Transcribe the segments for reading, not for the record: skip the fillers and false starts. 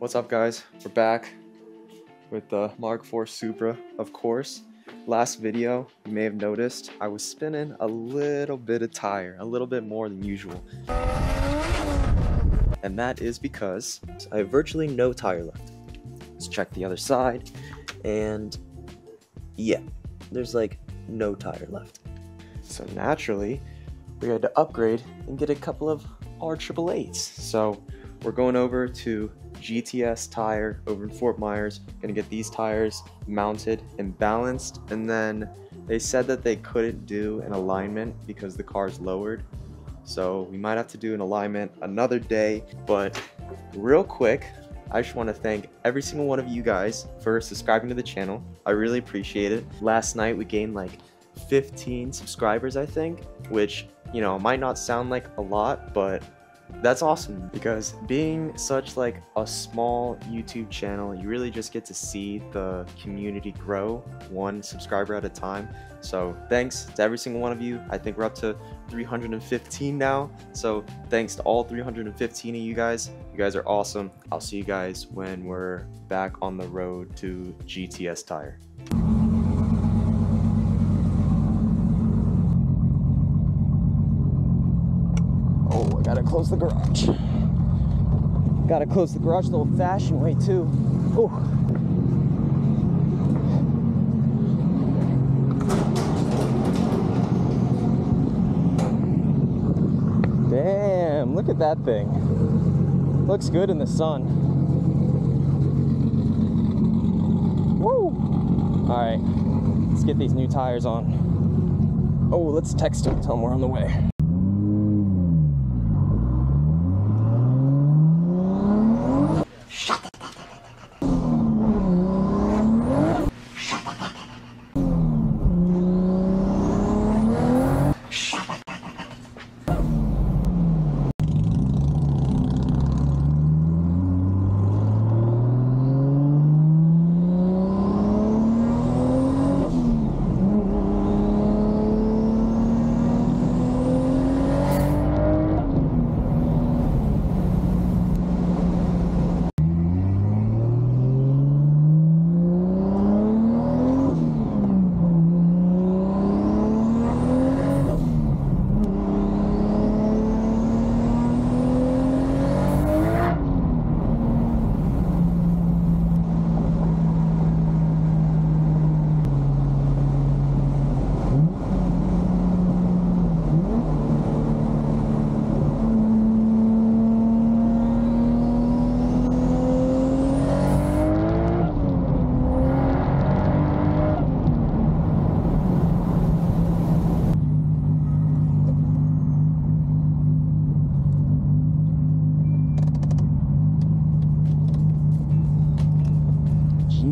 What's up, guys? We're back with the Mark IV Supra, of course. Last video, you may have noticed, I was spinning a little bit of tire, a little bit more than usual. And that is because I have virtually no tire left. Let's check the other side, and yeah, there's like no tire left. So naturally, we had to upgrade and get a couple of R888s. So we're going over to GTS Tire over in Fort Myers, gonna get these tires mounted and balanced, and then they said that they couldn't do an alignment because the car's lowered, so we might have to do an alignment another day. But real quick, I just want to thank every single one of you guys for subscribing to the channel. I really appreciate it. Last night we gained like 15 subscribers, I think, which, you know, might not sound like a lot, but that's awesome, because being such like a small YouTube channel, you really just get to see the community grow one subscriber at a time. So thanks to every single one of you. I think we're up to 315 now, so thanks to all 315 of you guys. You guys are awesome. I'll see you guys when we're back on the road to GTS Tire. Gotta close the garage. Gotta close the garage the old-fashioned way too. Ooh. Damn, look at that thing. Looks good in the sun. Woo! Alright, let's get these new tires on. Oh, let's text him, tell him we're on the way.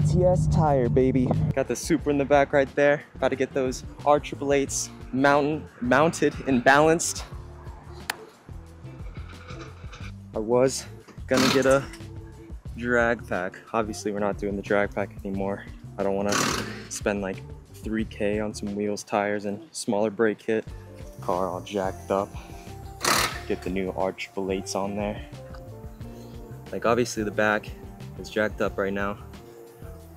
GTS Tire, baby. Got the Supra in the back right there. About to get those R888s mounted and balanced. I was gonna get a drag pack. Obviously we're not doing the drag pack anymore. I don't want to spend like 3K on some wheels, tires, and smaller brake kit. Car all jacked up. Get the new R888s on there. Like, obviously the back is jacked up right now.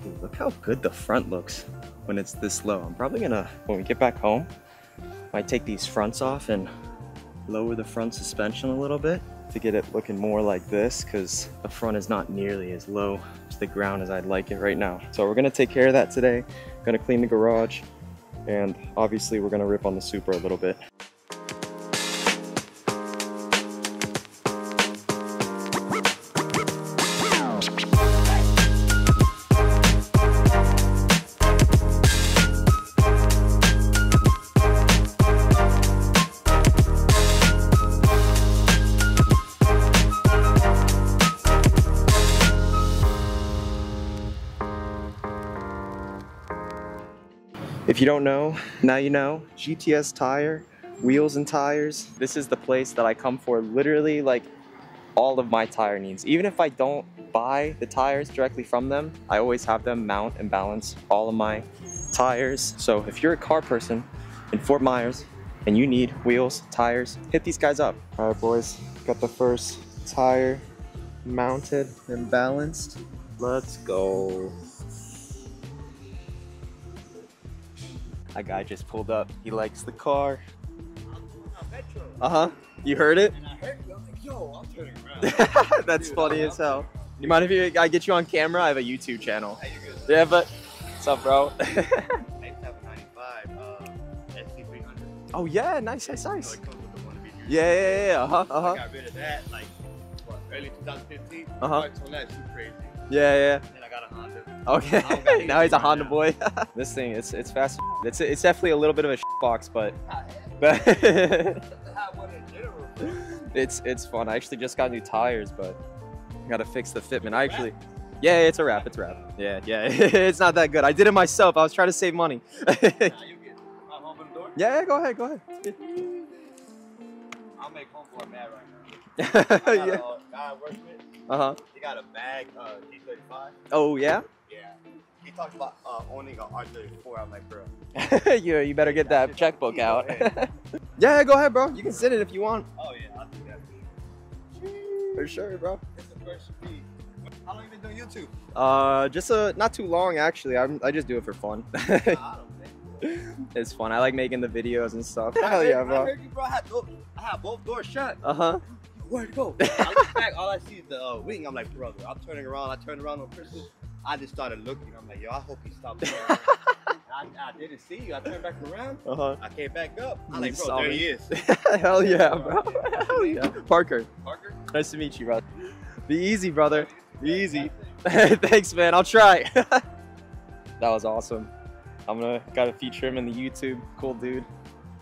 Dude, look how good the front looks when it's this low. I'm probably gonna, when we get back home, might take these fronts off and lower the front suspension a little bit to get it looking more like this, because the front is not nearly as low to the ground as I'd like it right now. So we're gonna take care of that today. Gonna clean the garage, and obviously we're gonna rip on the Supra a little bit. If you don't know, now you know. GTS Tire, wheels and tires. This is the place that I come for literally like all of my tire needs. Even if I don't buy the tires directly from them, I always have them mount and balance all of my tires. So if you're a car person in Fort Myers and you need wheels, tires, hit these guys up. All right, boys, got the first tire mounted and balanced. Let's go. A guy just pulled up. He likes the car. Uh-huh. You heard it? And I heard it. I was like, yo, I'm turning around. That's funny as hell. You mind if I get you on camera? I have a YouTube channel. Hey, you're good. Yeah, but what's up, bro? I used to have a 95 SC300. Oh, yeah. Nice, nice, nice. Yeah, yeah, yeah. Uh-huh, uh-huh. I got rid of that, like, what, early 2015? Uh-huh. That's too crazy. Yeah, yeah. And I got a Honda. Okay. Now he's a Honda boy. This thing, it's fast. It's definitely a little bit of a box, but... it's fun. I actually just got new tires, but I gotta fix the fitment. I actually, yeah, it's a wrap. It's a wrap. Yeah, yeah. It's not that good. I did it myself. I was trying to save money. Yeah, go ahead. Go ahead. I'll make homeboy mad right now. I got a guy I work with. Uh-huh. He got a bag G35. Oh yeah? Yeah. He talked about owning an R34. I'm like, bro. you better get that checkbook out. Yeah, go ahead, bro. You can sit it if you want. Oh yeah, I'll do that for you. For sure, bro. It's the first speed. How long have you been doing YouTube? Not too long actually. I just do it for fun. It's fun. I like making the videos and stuff. Hell yeah, bro. I heard you, bro. I had both doors shut. Uh-huh. Where'd it go? I look back, all I see is the wing. I'm like, brother, I'm turning around. I turned around on Christmas. I just started looking. I'm like, yo, I hope he stopped. I didn't see you. I turned back around. Uh-huh. I came back up. I'm like, bro, there he is. Hell yeah, bro. Hell yeah. Parker. Parker? Nice to meet you, bro. Be easy, brother. Be easy. Thanks, man. I'll try. That was awesome. Gotta feature him in the YouTube. Cool dude.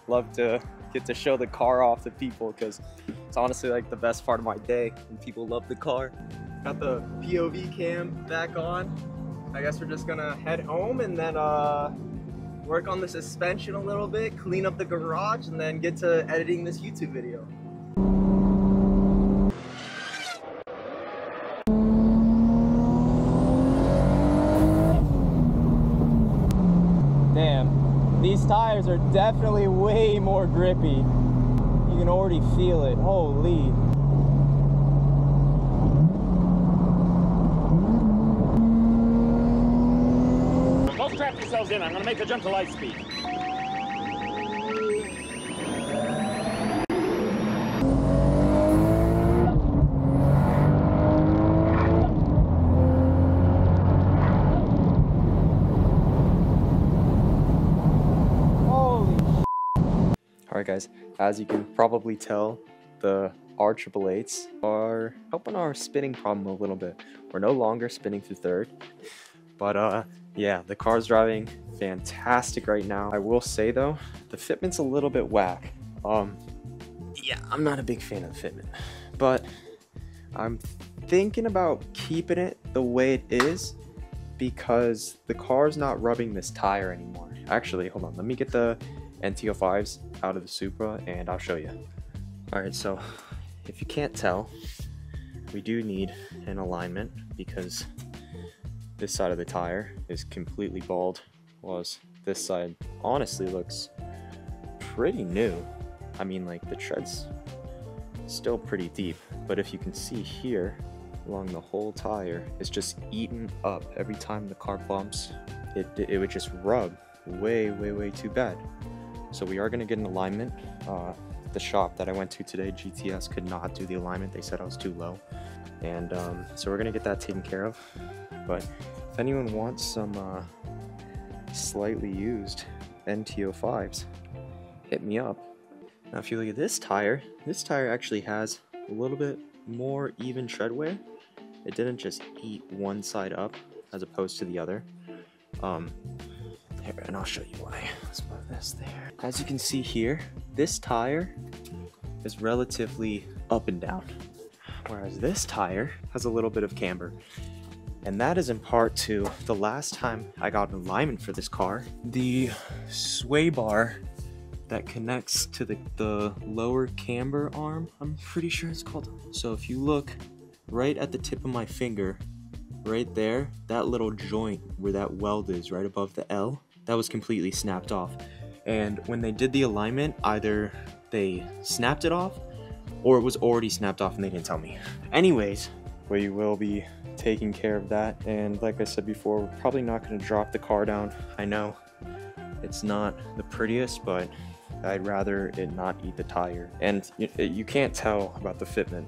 Love to get to show the car off to people because it's honestly like the best part of my day and people love the car. Got the POV cam back on. I guess we're just gonna head home and then work on the suspension a little bit, clean up the garage, and then get to editing this YouTube video. These tires are definitely way more grippy. You can already feel it. Holy. Don't strap yourselves in. I'm going to make a jump to light speed. Alright guys, as you can probably tell, the R888s are helping our spinning problem a little bit. We're no longer spinning through third, but yeah, the car's driving fantastic right now. I will say though, the fitment's a little bit whack. Yeah, I'm not a big fan of the fitment, but I'm thinking about keeping it the way it is because the car's not rubbing this tire anymore. Actually, hold on, let me get the NT05s out of the Supra and I'll show you. Alright, so if you can't tell, we do need an alignment because this side of the tire is completely bald, whilst this side honestly looks pretty new. I mean, like, the tread's still pretty deep, but if you can see here along the whole tire, it's just eaten up. Every time the car bumps, it would just rub way too bad. So we are going to get an alignment. The shop that I went to today, GTS, could not do the alignment. They said I was too low. And so we're going to get that taken care of. But if anyone wants some slightly used NT05s, hit me up. Now if you look at this tire actually has a little bit more even tread wear. It didn't just eat one side up as opposed to the other. And I'll show you why. Let's put this there. As you can see here, this tire is relatively up and down, whereas this tire has a little bit of camber. And that is in part to the last time I got an alignment for this car, the sway bar that connects to the lower camber arm, I'm pretty sure it's called. So if you look right at the tip of my finger, right there, that little joint where that weld is right above the L, that was completely snapped off. And when they did the alignment, either they snapped it off or it was already snapped off and they didn't tell me. Anyways, we will be taking care of that. And like I said before, we're probably not going to drop the car down. I know it's not the prettiest, but I'd rather it not eat the tire. And you can't tell about the fitment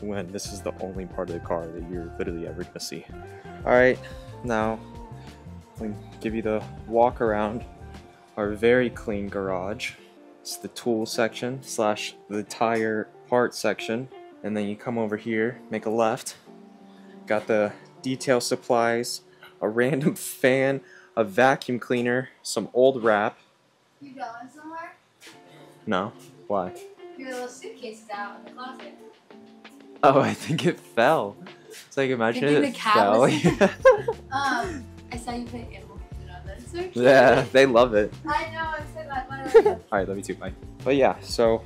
when this is the only part of the car that you're literally ever going to see. All right, now I'll give you the walk around our very clean garage. It's the tool section slash the tire part section. And then you come over here, make a left, got the detail supplies, a random fan, a vacuum cleaner, some old wrap. You going somewhere? No. Why? Your little suitcase is out in the closet. Oh, I think it fell. It's like, imagine it fell. I saw you put animal food on that. So yeah, they love it. I know, I said that. All right, love you too, bye. But yeah, so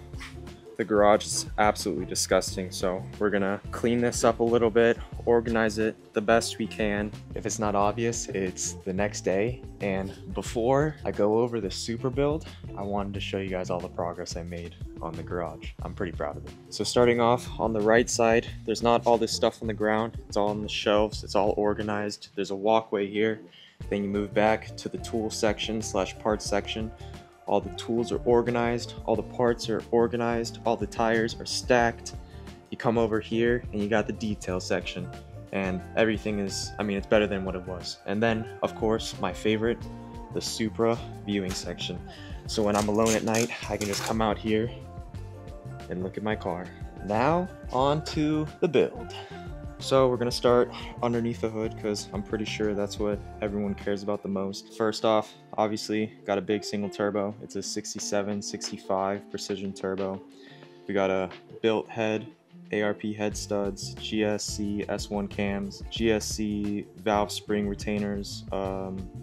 the garage is absolutely disgusting, so we're gonna clean this up a little bit, organize it the best we can. If it's not obvious, it's the next day, and before I go over the super build, I wanted to show you guys all the progress I made on the garage. I'm pretty proud of it. So starting off on the right side, there's not all this stuff on the ground, it's all on the shelves, it's all organized. There's a walkway here, then you move back to the tool section slash parts section. All the tools are organized, all the parts are organized, all the tires are stacked. You come over here and you got the detail section, and everything is, I mean, it's better than what it was. And then, of course, my favorite, the Supra viewing section. So when I'm alone at night, I can just come out here and look at my car. Now, on to the build. So we're gonna start underneath the hood because I'm pretty sure that's what everyone cares about the most. First off, obviously got a big single turbo. It's a 67, 65 Precision turbo. We got a built head, ARP head studs, GSC S1 cams, GSC valve spring retainers,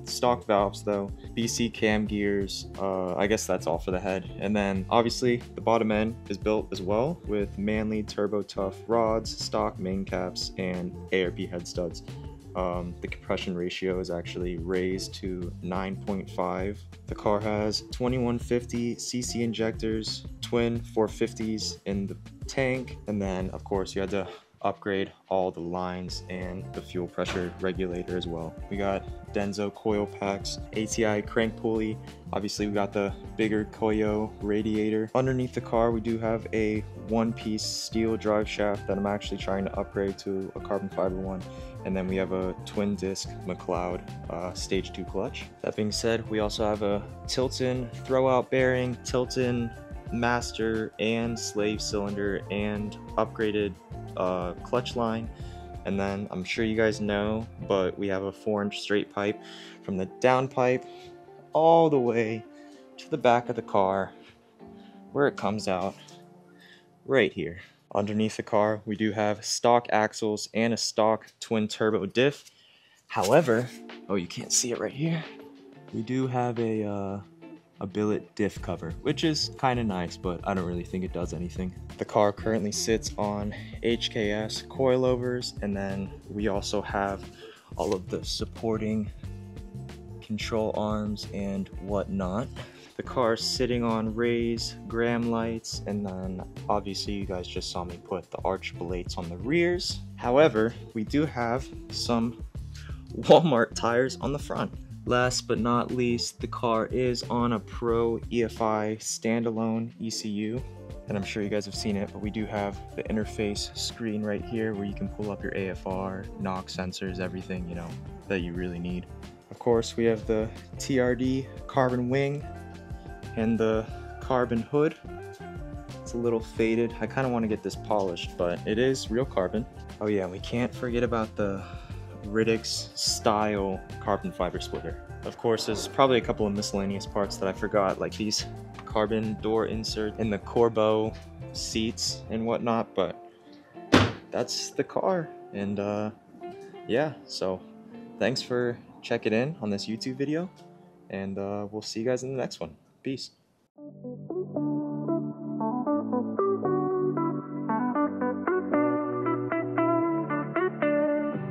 stock valves though, BC cam gears, I guess that's all for the head. And then obviously the bottom end is built as well with Manley TurboTuff rods, stock main caps, and ARP head studs. The compression ratio is actually raised to 9.5. The car has 2150 cc injectors, twin 450s in the tank, and then of course you had to upgrade all the lines and the fuel pressure regulator as well. We got Denso coil packs, ATI crank pulley, obviously we got the bigger Koyo radiator. Underneath the car we do have a one-piece steel drive shaft that I'm actually trying to upgrade to a carbon fiber one, and then we have a twin disc McLeod stage 2 clutch. That being said, we also have a Tilton throwout bearing, Tilton master and slave cylinder, and upgraded clutch line. And then I'm sure you guys know, but we have a 4-inch straight pipe from the downpipe all the way to the back of the car where it comes out right here. Underneath the car we do have stock axles and a stock twin turbo diff. However, oh, you can't see it right here, we do have a billet diff cover, which is kind of nice, but I don't really think it does anything. The car currently sits on HKS coilovers, and then we also have all of the supporting control arms and whatnot. The car's sitting on Rays Gram Lights, and then obviously you guys just saw me put the archblates on the rears. However, we do have some Walmart tires on the front. Last but not least, the car is on a Pro EFI standalone ECU, and I'm sure you guys have seen it, but we do have the interface screen right here where you can pull up your AFR, NOx sensors, everything, you know, that you really need. Of course, we have the TRD carbon wing and the carbon hood. It's a little faded. I kind of want to get this polished, but it is real carbon. Oh yeah, we can't forget about the Riddick's style carbon fiber splitter. Of course, there's probably a couple of miscellaneous parts that I forgot, like these carbon door inserts and the Corbeau seats and whatnot, but that's the car. And yeah, so thanks for checking in on this YouTube video, and we'll see you guys in the next one. Peace.